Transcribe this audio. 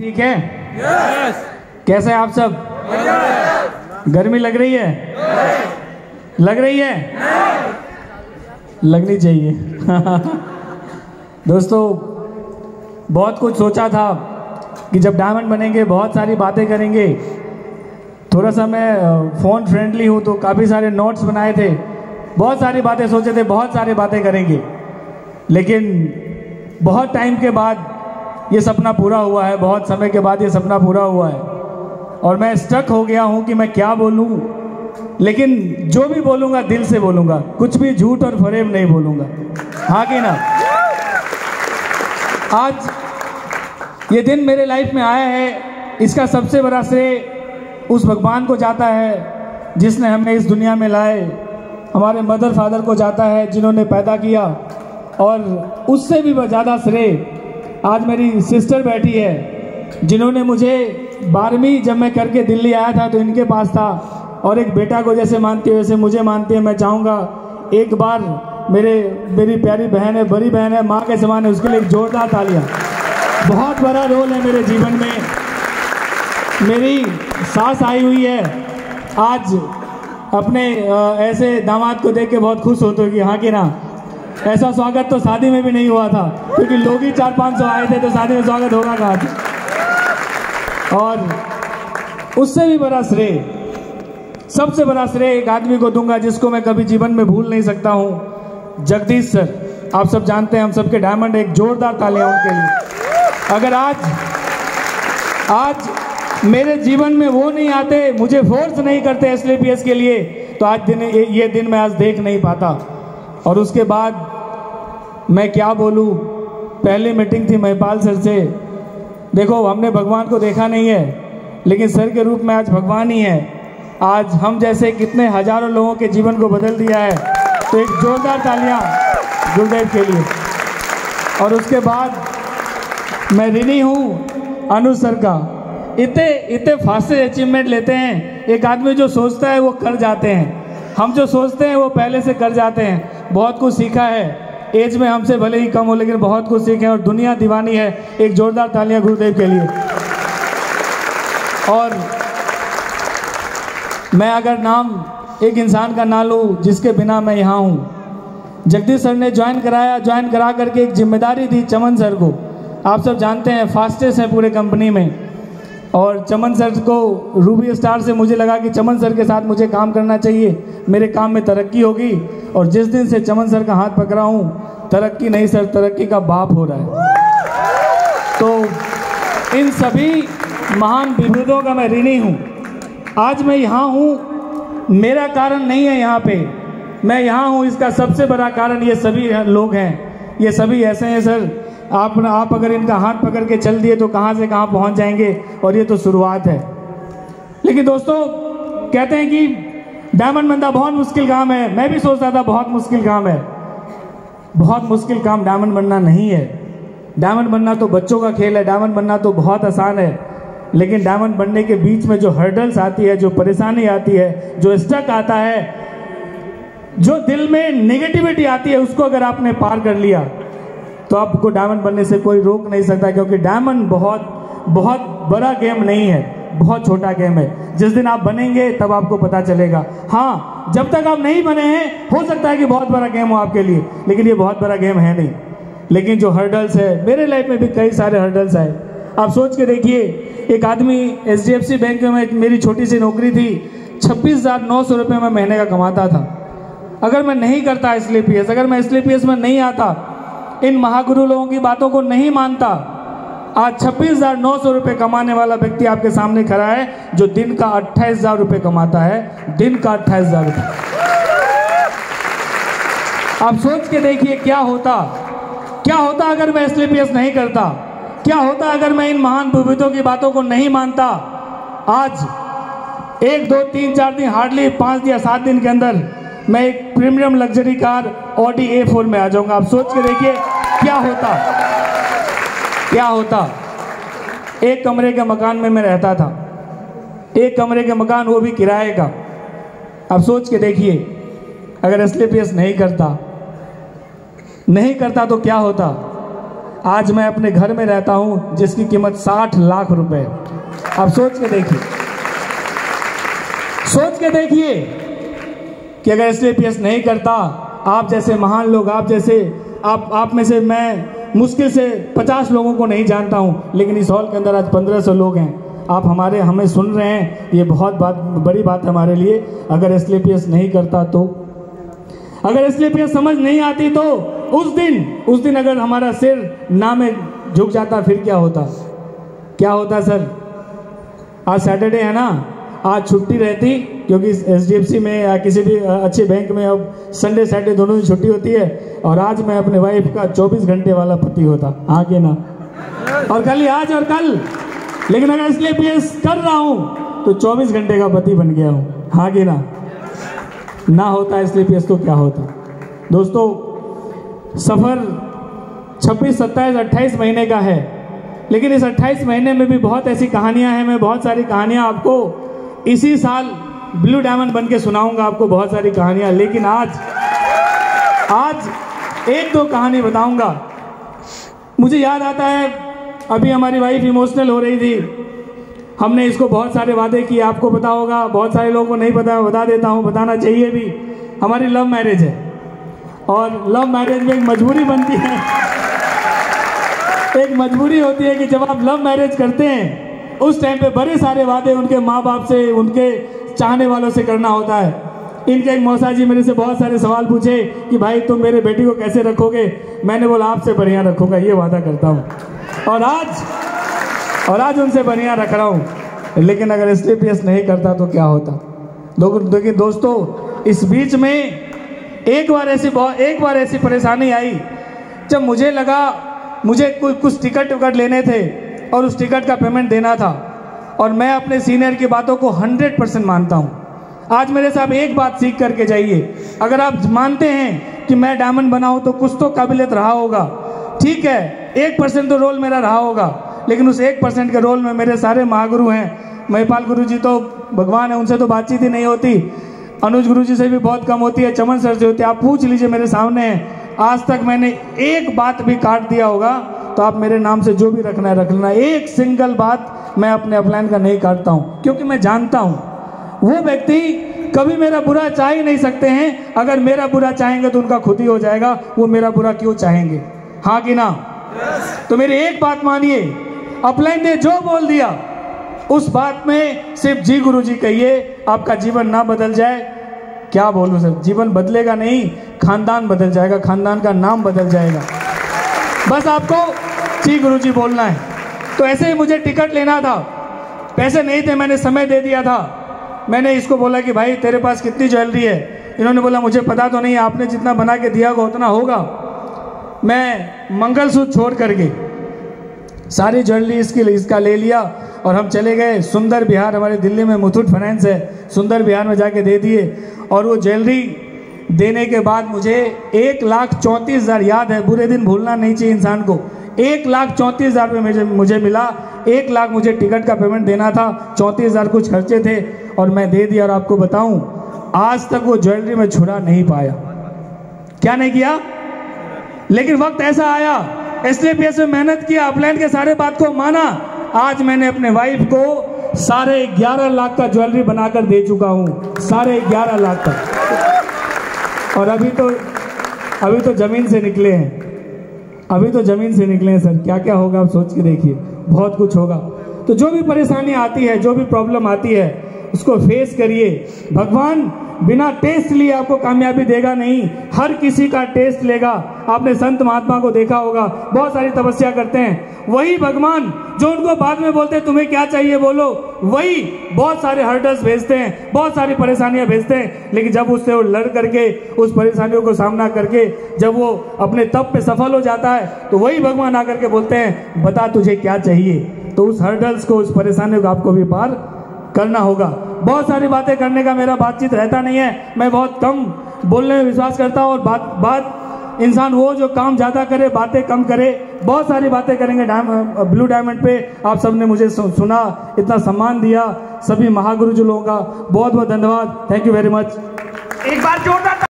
ठीक है? yes. कैसे आप सब? yes. गर्मी लग रही है? yes. लग रही है? yes. लगनी चाहिए। दोस्तों बहुत कुछ सोचा था कि जब डायमंड बनेंगे बहुत सारी बातें करेंगे। थोड़ा सा मैं फ़ोन फ्रेंडली हूँ तो काफ़ी सारे नोट्स बनाए थे, बहुत सारी बातें सोचे थे, बहुत सारी बातें करेंगे, लेकिन बहुत टाइम के बाद ये सपना पूरा हुआ है, बहुत समय के बाद ये सपना पूरा हुआ है और मैं स्टक हो गया हूँ कि मैं क्या बोलूँ। लेकिन जो भी बोलूँगा दिल से बोलूँगा, कुछ भी झूठ और फरेब नहीं बोलूँगा। हाँ कि ना? आज ये दिन मेरे लाइफ में आया है, इसका सबसे बड़ा श्रेय उस भगवान को जाता है जिसने हमें इस दुनिया में लाए, हमारे मदर फादर को जाता है जिन्होंने पैदा किया, और उससे भी ज़्यादा श्रेय आज मेरी सिस्टर बैठी है जिन्होंने मुझे 12वीं जब मैं करके दिल्ली आया था तो इनके पास था, और एक बेटा को जैसे मानती है वैसे मुझे मानती है। मैं चाहूँगा एक बार मेरी प्यारी बहन है, बड़ी बहन है, माँ के समान है, उसके लिए एक जोरदार तालियाँ। बहुत बड़ा रोल है मेरे जीवन में। मेरी सास आई हुई है, आज अपने ऐसे दामाद को देख के बहुत खुश होते हो कि हाँ कि ना, ऐसा स्वागत तो शादी में भी नहीं हुआ था, क्योंकि लोग ही 400-500 आए थे तो शादी में स्वागत होगा कहाँ था। और उससे भी बड़ा श्रेय, सबसे बड़ा श्रेय एक आदमी को दूंगा जिसको मैं कभी जीवन में भूल नहीं सकता हूँ, जगदीश सर। आप सब जानते हैं, हम सबके डायमंड, एक जोरदार तालियां उनके लिए। अगर आज मेरे जीवन में वो नहीं आते, मुझे फोर्स नहीं करते SLPS के लिए, तो आज दिन ये दिन मैं आज देख नहीं पाता। और उसके बाद मैं क्या बोलूँ, पहली मीटिंग थी महिपाल सर से। देखो हमने भगवान को देखा नहीं है, लेकिन सर के रूप में आज भगवान ही है। आज हम जैसे कितने हजारों लोगों के जीवन को बदल दिया है, तो एक जोरदार तालियां गुरदेव के लिए। और उसके बाद मैं ऋणी हूँ अनुज सर का। इतने फास्टे अचीवमेंट लेते हैं, एक आदमी जो सोचता है वो कर जाते हैं, हम जो सोचते हैं वो पहले से कर जाते हैं। बहुत कुछ सीखा है, एज में हमसे भले ही कम हो लेकिन बहुत कुछ सीखे हैं, और दुनिया दीवानी है। एक जोरदार तालियां गुरुदेव के लिए। और मैं अगर नाम एक इंसान का ना लूँ जिसके बिना मैं यहाँ हूँ, जगदीश सर ने ज्वाइन कराया, ज्वाइन करा करके एक जिम्मेदारी दी चमन सर को। आप सब जानते हैं फास्टेस्ट है पूरे कंपनी में, और चमन सर को रूबी स्टार से मुझे लगा कि चमन सर के साथ मुझे काम करना चाहिए, मेरे काम में तरक्की होगी। और जिस दिन से चमन सर का हाथ पकड़ा हूँ, तरक्की नहीं सर, तरक्की का बाप हो रहा है। तो इन सभी महान विभूतियों का मैं ऋणी हूँ। आज मैं यहाँ हूँ मेरा कारण नहीं है, यहाँ पे मैं यहाँ हूँ इसका सबसे बड़ा कारण ये सभी लोग हैं, ये सभी ऐसे हैं सर। आप अगर इनका हाथ पकड़ के चल दिए तो कहाँ से कहाँ पहुँच जाएंगे, और ये तो शुरुआत है। लेकिन दोस्तों कहते हैं कि डायमंड बनना बहुत मुश्किल काम है, मैं भी सोचता था बहुत मुश्किल काम है। बहुत मुश्किल काम डायमंड बनना नहीं है, डायमंड बनना तो बच्चों का खेल है, डायमंड बनना तो बहुत आसान है। लेकिन डायमंड बनने के बीच में जो हर्डल्स आती है, जो परेशानी आती है, जो स्टक आता है, जो दिल में नेगेटिविटी आती है, उसको अगर आपने पार कर लिया तो आपको डायमंड बनने से कोई रोक नहीं सकता, क्योंकि डायमंड बहुत बड़ा गेम नहीं है, बहुत छोटा गेम है। जिस दिन आप बनेंगे तब आपको पता चलेगा। हाँ, जब तक आप नहीं बने हैं हो सकता है कि बहुत बड़ा गेम हो आपके लिए, लेकिन ये बहुत बड़ा गेम है नहीं। लेकिन जो हर्डल्स है, मेरे लाइफ में भी कई सारे हर्डल्स आए। आप सोच के देखिए, एक आदमी HDFC बैंक में, मेरी छोटी सी नौकरी थी, 26,900 रुपये मैं महीने का कमाता था। अगर मैं नहीं करता SLPS, अगर मैं SLPS में नहीं आता, इन महागुरु लोगों की बातों को नहीं मानता, आज 26,900 रुपये कमाने वाला व्यक्ति आपके सामने खड़ा है, जो दिन का 28,000 रुपये कमाता है, दिन का 28,000 रुपये। आप सोच के देखिए क्या होता अगर मैं SLPS नहीं करता, क्या होता अगर मैं इन महान विभूतियों की बातों को नहीं मानता। आज 1, 2, 3, 4 दिन, हार्डली 5 या 7 दिन के अंदर मैं एक premium luxury car Audi A4 में आ जाऊंगा। आप सोच के देखिए क्या होता। एक कमरे के मकान में मैं रहता था, एक कमरे के मकान, वो भी किराए का। आप सोच के देखिए अगर SLPS नहीं करता तो क्या होता। आज मैं अपने घर में रहता हूं जिसकी कीमत 60 लाख रुपए। आप सोच के देखिए कि अगर SLPS नहीं करता, आप जैसे महान लोग, आप में से मैं मुश्किल से 50 लोगों को नहीं जानता हूं, लेकिन इस हॉल के अंदर आज 1500 लोग हैं। आप हमें सुन रहे हैं, ये बहुत बड़ी बात है हमारे लिए। अगर SLPS नहीं करता तो, अगर SLPS समझ नहीं आती तो उस दिन अगर हमारा सिर ना में झुक जाता फिर क्या होता सर। आज सैटरडे है ना, आज छुट्टी रहती, क्योंकि HDFC में या किसी भी अच्छे बैंक में अब संडे सैटरडे दोनों दिन छुट्टी होती है। और आज मैं अपने वाइफ का 24 घंटे वाला पति होता, आगे ना, और खाली आज और कल। लेकिन अगर SLPS कर रहा हूँ तो 24 घंटे का पति बन गया हूँ, आगे ना। ना होता SLPS तो क्या होता। दोस्तों, सफ़र 26, 27, 28 महीने का है, लेकिन इस 28 महीने में भी बहुत ऐसी कहानियाँ हैं। मैं बहुत सारी कहानियाँ आपको इसी साल ब्लू डायमंड बन के सुनाऊंगा, आपको बहुत सारी कहानियाँ। लेकिन आज एक दो कहानी बताऊंगा। मुझे याद आता है, अभी हमारी वाइफ इमोशनल हो रही थी। हमने इसको बहुत सारे वादे किए, आपको पता होगा, बहुत सारे लोगों को नहीं पता है, बता देता हूँ, बताना चाहिए भी। हमारी लव मैरिज है, और लव मैरिज में एक मजबूरी बनती है, एक मजबूरी होती है कि जब आप लव मैरिज करते हैं उस टाइम पे बड़े सारे वादे उनके माँ बाप से, उनके चाहने वालों से करना होता है। इनके एक मौसा जी मेरे से बहुत सारे सवाल पूछे कि भाई तुम मेरे बेटी को कैसे रखोगे। मैंने बोला आपसे बढ़िया रखूंगा, ये वादा करता हूँ, और आज उनसे बढ़िया रख रहा हूँ। लेकिन अगर SLPS नहीं करता तो क्या होता। लेकिन दोस्तों, इस बीच में एक बार ऐसी परेशानी आई जब मुझे लगा मुझे कुछ टिकट लेने थे और उस टिकट का पेमेंट देना था, और मैं अपने सीनियर की बातों को 100% मानता हूँ। आज मेरे साहब एक बात सीख करके जाइए, अगर आप मानते हैं कि मैं डायमंड बना हूँ तो कुछ तो काबिलियत रहा होगा। ठीक है, 1% तो रोल मेरा रहा होगा, लेकिन उस 1% के रोल में मेरे सारे महागुरु हैं। महिपाल गुरु जी तो भगवान है, उनसे तो बातचीत ही नहीं होती। अनुज गुरु जी से भी बहुत कम होती है, चमन सर से होती है। आप पूछ लीजिए, मेरे सामने हैं। आज तक मैंने एक बात भी काट दिया होगा, तो आप मेरे नाम से जो भी रखना है रख लेना। एक सिंगल बात मैं अपने अपलाइन का नहीं काटता हूँ, क्योंकि मैं जानता हूँ वो व्यक्ति कभी मेरा बुरा चाह ही नहीं सकते हैं। अगर मेरा बुरा चाहेंगे तो उनका खुद ही हो जाएगा, वो मेरा बुरा क्यों चाहेंगे, हाँ कि ना। तो मेरी एक बात मानिए, अपलाइन ने जो बोल दिया उस बात में सिर्फ जी गुरु जी कहिए, आपका जीवन ना बदल जाए। क्या बोलूँ सर, जीवन बदलेगा नहीं, खानदान बदल जाएगा, खानदान का नाम बदल जाएगा, बस आपको जी गुरुजी बोलना है। तो ऐसे ही मुझे टिकट लेना था, पैसे नहीं थे, मैंने समय दे दिया था। मैंने इसको बोला कि भाई तेरे पास कितनी ज्वेलरी है। इन्होंने बोला मुझे पता तो नहीं, आपने जितना बना के दिया होगा उतना होगा। मैं मंगलसूत्र छोड़ करके सारी ज्वेलरी इसका ले लिया, और हम चले गए सुंदर बिहार, हमारे दिल्ली में मुथूट फाइनेंस है, सुंदर बिहार में जाके दे दिए। और वो ज्वेलरी देने के बाद मुझे 1,34,000 याद है, बुरे दिन भूलना नहीं चाहिए इंसान को। 1,34,000 मुझे मिला। 1 लाख मुझे टिकट का पेमेंट देना था, 34,000 कुछ खर्चे थे, और मैं दे दिया। और आपको बताऊं, आज तक वो ज्वेलरी में छुड़ा नहीं पाया, क्या नहीं किया। लेकिन वक्त ऐसा आया, SLPS में मेहनत किया, अपलाइन के सारे बात को माना। आज मैंने अपने वाइफ को 11.5 लाख का ज्वेलरी बनाकर दे चुका हूँ, 11.5 लाख का। और अभी तो ज़मीन से निकले हैं, सर। क्या क्या होगा, आप सोच के देखिए, बहुत कुछ होगा। तो जो भी परेशानी आती है, जो भी प्रॉब्लम आती है, उसको फेस करिए। भगवान बिना टेस्ट लिए आपको कामयाबी देगा नहीं, हर किसी का टेस्ट लेगा। आपने संत महात्मा को देखा होगा, बहुत सारी तपस्या करते हैं, वही भगवान जो उनको बाद में बोलते हैं तुम्हें क्या चाहिए बोलो, वही बहुत सारे हर्डल्स भेजते हैं, बहुत सारी परेशानियां भेजते हैं। लेकिन जब उससे वो लड़ करके, उस परेशानियों को सामना करके जब वो अपने तप पे सफल हो जाता है, तो वही भगवान आकर के बोलते हैं बता तुझे क्या चाहिए। तो उस हर्डल्स को, उस परेशानियों को आपको भी पार करना होगा। बहुत सारी बातें करने का मेरा बातचीत रहता नहीं है, मैं बहुत कम बोलने में विश्वास करता हूँ। और बात इंसान वो जो काम ज़्यादा करे, बातें कम करे। बहुत सारी बातें करेंगे। ब्लू डायमंड पे आप सबने मुझे सुना, इतना सम्मान दिया, सभी महागुरु जी लोगों का बहुत बहुत धन्यवाद। Thank you very much. एक बार जोरदार